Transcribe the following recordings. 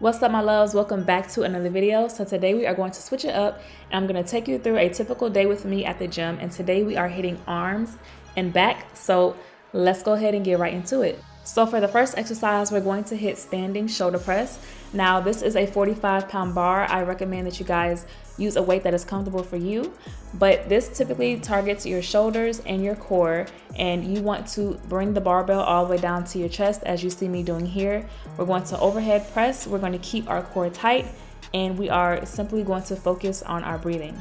What's up, my loves? Welcome back to another video. So today we are going to switch it up and I'm going to take you through a typical day with me at the gym, and today we are hitting arms and back. So let's go ahead and get right into it. So for the first exercise, we're going to hit standing shoulder press. Now this is a 45-pound bar. I recommend that you guys use a weight that is comfortable for you, but this typically targets your shoulders and your core, and you want to bring the barbell all the way down to your chest as you see me doing here. We're going to overhead press, we're going to keep our core tight, and we are simply going to focus on our breathing.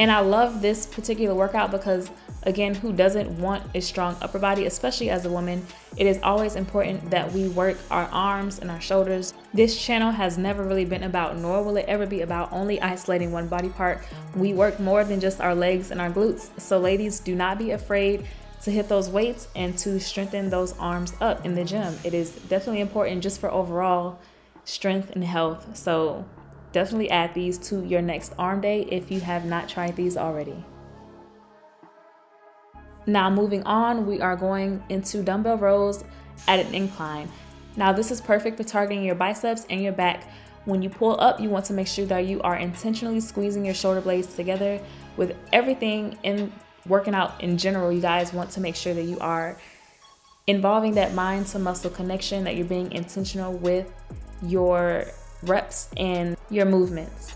And I love this particular workout because, again, who doesn't want a strong upper body, especially as a woman? It is always important that we work our arms and our shoulders. This channel has never really been about, nor will it ever be about, only isolating one body part. We work more than just our legs and our glutes. So ladies, do not be afraid to hit those weights and to strengthen those arms up in the gym. It is definitely important just for overall strength and health. So definitely add these to your next arm day if you have not tried these already. Now moving on, we are going into dumbbell rows at an incline. Now this is perfect for targeting your biceps and your back. When you pull up, you want to make sure that you are intentionally squeezing your shoulder blades together. With everything in working out in general, you guys want to make sure that you are involving that mind to muscle connection, that you're being intentional with your reps and your movements.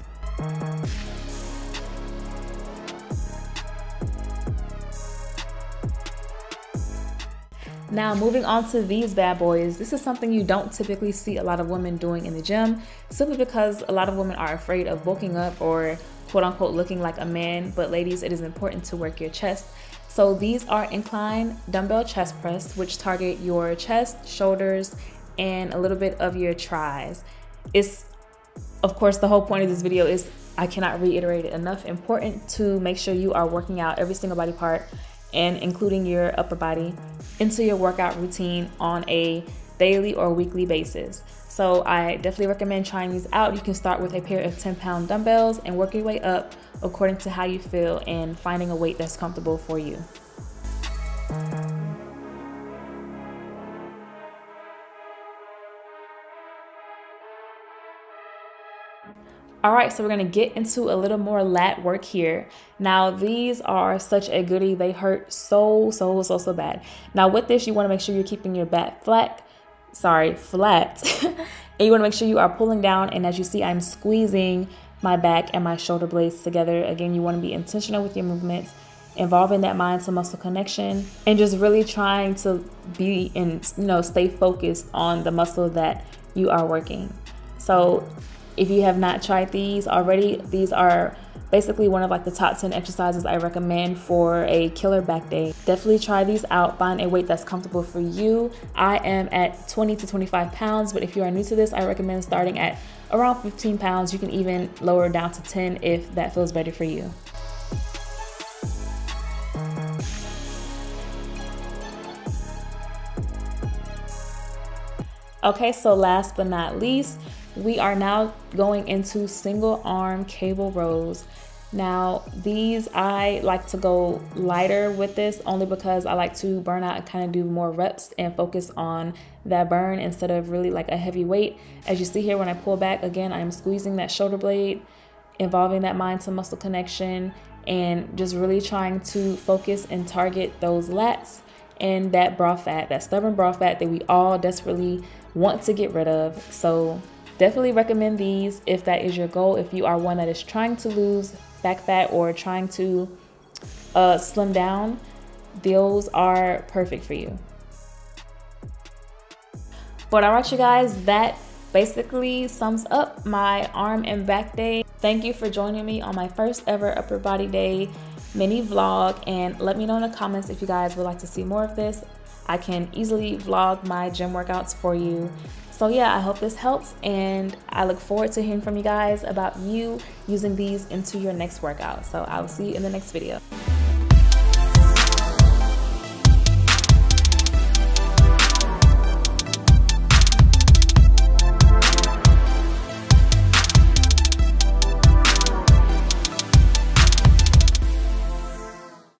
Now moving on to these bad boys. This is something you don't typically see a lot of women doing in the gym, simply because a lot of women are afraid of bulking up or quote unquote looking like a man. But ladies, it is important to work your chest. So these are incline dumbbell chest press, which target your chest, shoulders, and a little bit of your tries. It's, of course, the whole point of this video is, I cannot reiterate it enough, important to make sure you are working out every single body part and including your upper body into your workout routine on a daily or weekly basis. So I definitely recommend trying these out. You can start with a pair of 10-pound dumbbells and work your way up according to how you feel and finding a weight that's comfortable for you. All right, so we're gonna get into a little more lat work here. Now, these are such a goodie. They hurt so bad. Now with this, you wanna make sure you're keeping your back flat. And you wanna make sure you are pulling down, and as you see, I'm squeezing my back and my shoulder blades together. Again, you wanna be intentional with your movements, involving that mind to muscle connection, and just really trying to be and, you know, stay focused on the muscle that you are working. So, if you have not tried these already, these are basically one of like the top 10 exercises I recommend for a killer back day. Definitely try these out, find a weight that's comfortable for you. I am at 20 to 25 pounds, but if you are new to this, I recommend starting at around 15 pounds. You can even lower down to 10 if that feels better for you. Okay, so last but not least, we are now going into single arm cable rows. Now these, I like to go lighter with this only because I like to burn out and kind of do more reps and focus on that burn instead of really like a heavy weight. As you see here, when I pull back, again, I'm squeezing that shoulder blade, involving that mind to muscle connection, and just really trying to focus and target those lats and that bra fat, that stubborn bra fat that we all desperately want to get rid of. So definitely recommend these if that is your goal. If you are one that is trying to lose back fat or trying to slim down, those are perfect for you. But all right, you guys, that basically sums up my arm and back day. Thank you for joining me on my first ever upper body day mini vlog, and let me know in the comments if you guys would like to see more of this. I can easily vlog my gym workouts for you. So yeah, I hope this helps, and I look forward to hearing from you guys about you using these into your next workout. So I will see you in the next video.